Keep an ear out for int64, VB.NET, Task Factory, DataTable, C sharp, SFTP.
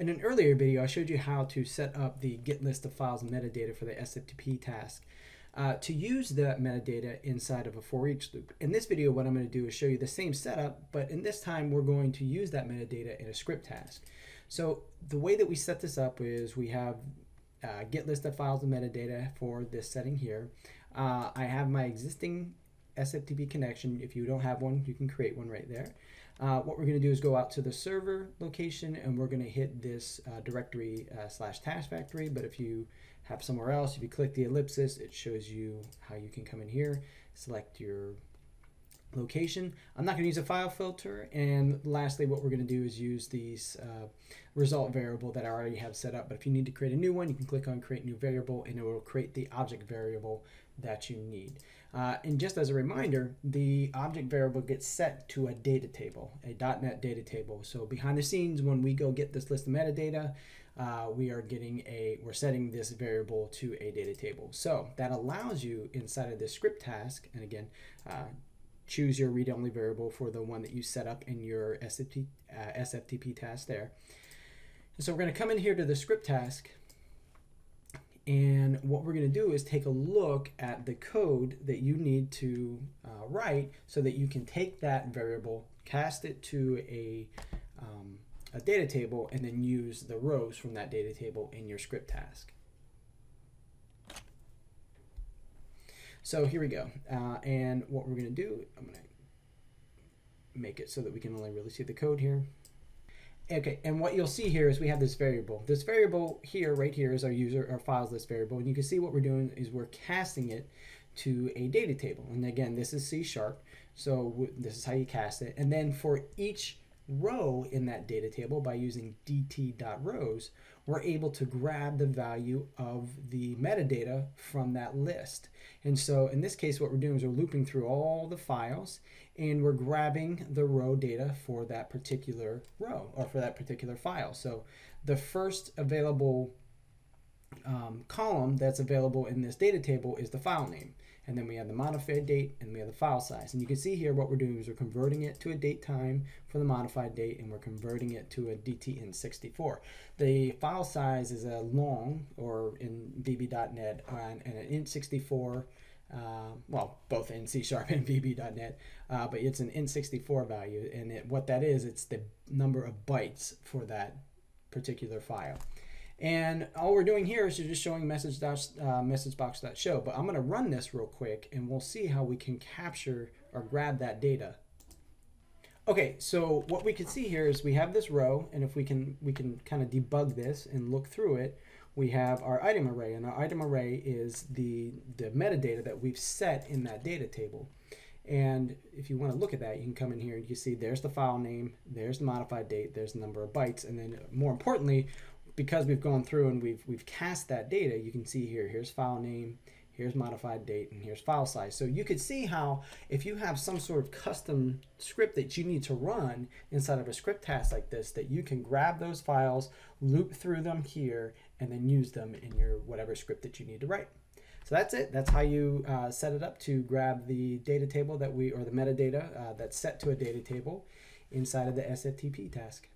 In an earlier video, I showed you how to set up the get list of files metadata for the SFTP task to use the metadata inside of a for-each loop. In this video, what I'm going to do is show you the same setup, but in this time, we're going to use that metadata in a script task. So the way that we set this up is we have get list of files and metadata for this setting here. I have my existing SFTP connection. If you don't have one, you can create one right there. What we're going to do is go out to the server location, and we're going to hit this directory / Task Factory. But if you have somewhere else, if you click the ellipsis, it shows you how you can come in here, select your location. I'm not going to use a file filter. And lastly, what we're going to do is use these result variable that I already have set up. But if you need to create a new one, you can click on create new variable, and it will create the object variable that you need. And just as a reminder, the object variable gets set to a data table, a .NET data table. So behind the scenes, when we go get this list of metadata, we're setting this variable to a data table. So that allows you inside of this script task, and again, choose your read-only variable for the one that you set up in your SFTP task there. And so we're going to come in here to the script task. And what we're going to do is take a look at the code that you need to write so that you can take that variable, cast it to a data table, and then use the rows from that data table in your script task. So here we go. And what we're going to do, I'm going to make it so that we can only really see the code here. Okay, and what you'll see here is we have this variable. This variable here, right here, is our files list variable. And you can see what we're doing is we're casting it to a data table. And again, this is C#. So this is how you cast it. And then for each row in that data table, by using dt.rows, we're able to grab the value of the metadata from that list. And so in this case, what we're doing is we're looping through all the files, and we're grabbing the row data for that particular row or for that particular file. So the first available column that's available in this data table is the file name. And then we have the modified date, and we have the file size. And you can see here what we're doing is we're converting it to a date time for the modified date, and we're converting it to a int64. The file size is a long, or in VB.NET, and an int64, well, both in C# and VB.NET, but it's an int64 value. And what that is, it's the number of bytes for that particular file. And all we're doing here is just showing message box.show, but I'm going to run this real quick, and we'll see how we can capture or grab that data. Okay, so what we can see here is we have this row, and if we can kind of debug this and look through it, we have our item array, and our item array is the metadata that we've set in that data table. And if you want to look at that, you can come in here and you see there's the file name, there's the modified date, there's the number of bytes, and then more importantly, because we've gone through and we've cast that data, you can see here, here's file name, here's modified date, and here's file size. So you could see how if you have some sort of custom script that you need to run inside of a script task like this, that you can grab those files, loop through them here, and then use them in your whatever script that you need to write. So that's it. That's how you set it up to grab the data table that we, or the metadata that's set to a data table inside of the SFTP task.